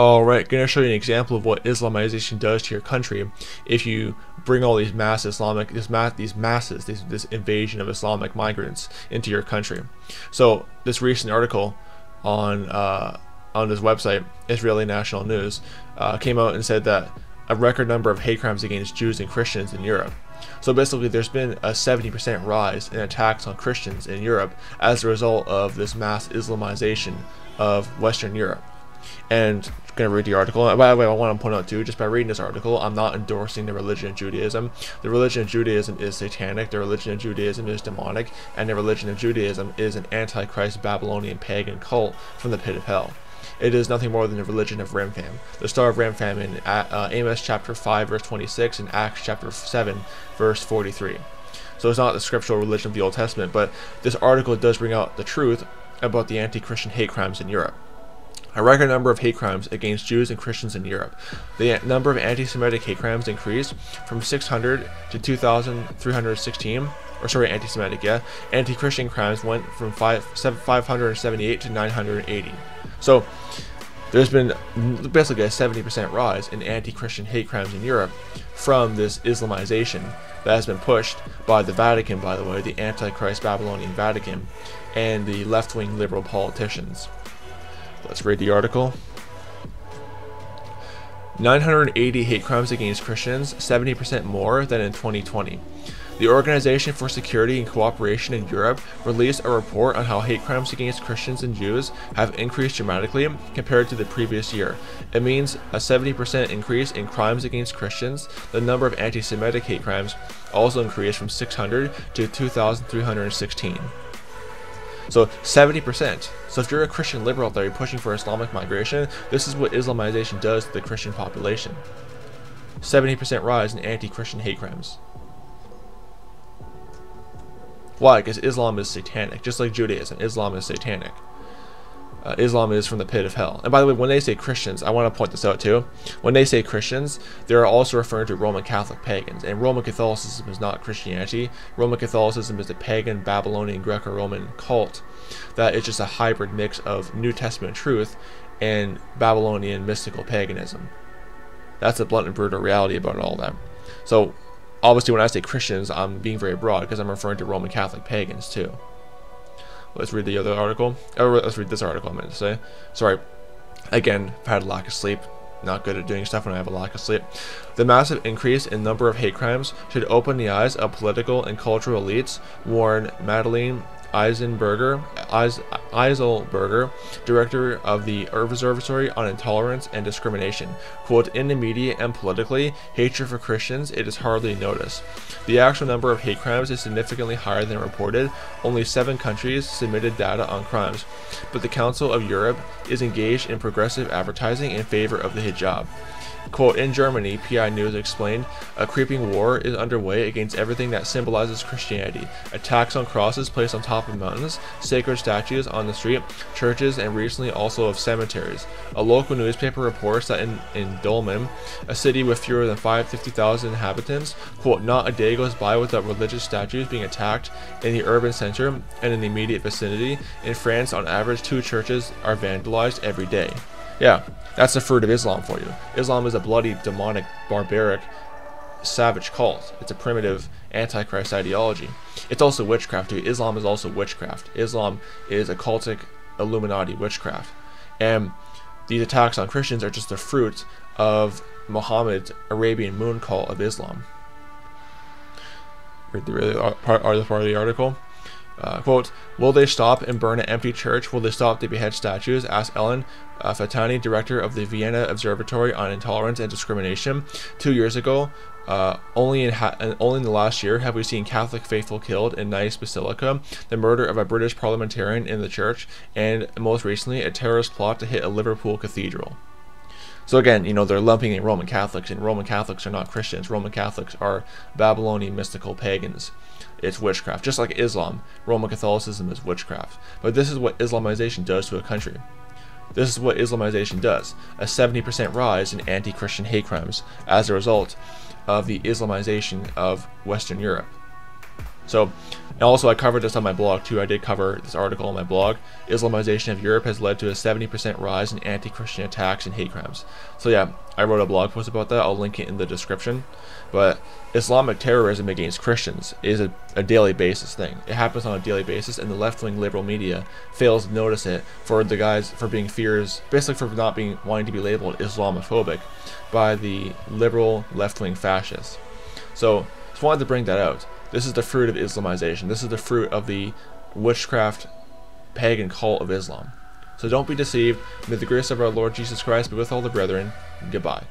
Alright, going to show you an example of what Islamization does to your country if you bring all these this invasion of Islamic migrants into your country. So this recent article on this website, Israeli National News, came out and said that a record number of hate crimes against Jews and Christians in Europe. So basically there's been a 70% rise in attacks on Christians in Europe as a result of this mass Islamization of Western Europe. And I'm going to read the article. And by the way, I want to point out too, just by reading this article, I'm not endorsing the religion of Judaism. The religion of Judaism is satanic, the religion of Judaism is demonic, and the religion of Judaism is an antichrist Babylonian pagan cult from the pit of hell. It is nothing more than the religion of Rampham, the star of Rampham in Amos chapter 5 verse 26 and Acts chapter 7 verse 43. So it's not the scriptural religion of the Old Testament, but this article does bring out the truth about the anti-Christian hate crimes in Europe. A record number of hate crimes against Jews and Christians in Europe. The number of anti-Semitic hate crimes increased from 600 to 2,316. Or sorry, anti-Semitic, yeah. Anti-Christian crimes went from 578 to 980. So there's been basically a 70% rise in anti-Christian hate crimes in Europe from this Islamization that has been pushed by the Vatican, by the way, the Antichrist Babylonian Vatican, and the left-wing liberal politicians. Let's read the article. 980 hate crimes against Christians, 70% more than in 2020. The Organization for Security and Cooperation in Europe released a report on how hate crimes against Christians and Jews have increased dramatically compared to the previous year. It means a 70% increase in crimes against Christians. The number of anti-Semitic hate crimes also increased from 600 to 2,316. So 70%. So if you're a Christian liberal out there, you're pushing for Islamic migration, this is what Islamization does to the Christian population. 70% rise in anti-Christian hate crimes. Why? Because Islam is satanic. Just like Judaism, Islam is satanic. Islam is from the pit of hell. And by the way, when they say Christians, I want to point this out too. When they say Christians, they're also referring to Roman Catholic pagans. And Roman Catholicism is not Christianity. Roman Catholicism is the pagan Babylonian Greco-Roman cult that is just a hybrid mix of New Testament truth and Babylonian mystical paganism. That's the blunt and brutal reality about all that. So obviously when I say Christians, I'm being very broad because I'm referring to Roman Catholic pagans too. Let's read the other article. Or let's read this article, I meant to say. Sorry. Again, I've had a lack of sleep. Not good at doing stuff when I have a lack of sleep. The massive increase in number of hate crimes should open the eyes of political and cultural elites, warned Madeleine Eiselberger, director of the Erb Observatory on Intolerance and Discrimination. Quote, in the media and politically, hatred for Christians, it is hardly noticed. The actual number of hate crimes is significantly higher than reported. Only 7 countries submitted data on crimes, but the Council of Europe is engaged in progressive advertising in favor of the hijab. Quote, in Germany, PI News explained, a creeping war is underway against everything that symbolizes Christianity. Attacks on crosses placed on top of mountains, sacred statues on the street, churches, and recently also of cemeteries. A local newspaper reports that in Dolmen, a city with fewer than 50,000 inhabitants, quote, not a day goes by without religious statues being attacked in the urban center and in the immediate vicinity. In France, on average, 2 churches are vandalized every day. Yeah, that's the fruit of Islam for you. Islam is a bloody, demonic, barbaric, savage cult. It's a primitive antichrist ideology. It's also witchcraft, too. Islam is also witchcraft. Islam is occultic Illuminati witchcraft. And these attacks on Christians are just the fruit of Muhammad's Arabian moon cult of Islam. Read the part of the article. Quote, will they stop and burn an empty church? Will they stop to behead statues? Asked Ellen Fatani, director of the Vienna Observatory on Intolerance and Discrimination. 2 years ago, only in the last year have we seen Catholic faithful killed in Nice Basilica, the murder of a British parliamentarian in the church, and most recently, a terrorist plot to hit a Liverpool cathedral. So again, you know, they're lumping in Roman Catholics, and Roman Catholics are not Christians. Roman Catholics are Babylonian mystical pagans. It's witchcraft. Just like Islam, Roman Catholicism is witchcraft. But this is what Islamization does to a country. This is what Islamization does. A 70% rise in anti-Christian hate crimes as a result of the Islamization of Western Europe. So, and also I covered this on my blog too. I did cover this article on my blog. Islamization of Europe has led to a 70% rise in anti-Christian attacks and hate crimes. So yeah, I wrote a blog post about that. I'll link it in the description. But Islamic terrorism against Christians is a daily basis thing. It happens on a daily basis, and the left-wing liberal media fails to notice it for the guys for being fears, basically for not being wanting to be labeled Islamophobic by the liberal left-wing fascists. So just wanted to bring that out. This is the fruit of Islamization. This is the fruit of the witchcraft pagan cult of Islam. So don't be deceived. May the grace of our Lord Jesus Christ be with all the brethren. Goodbye.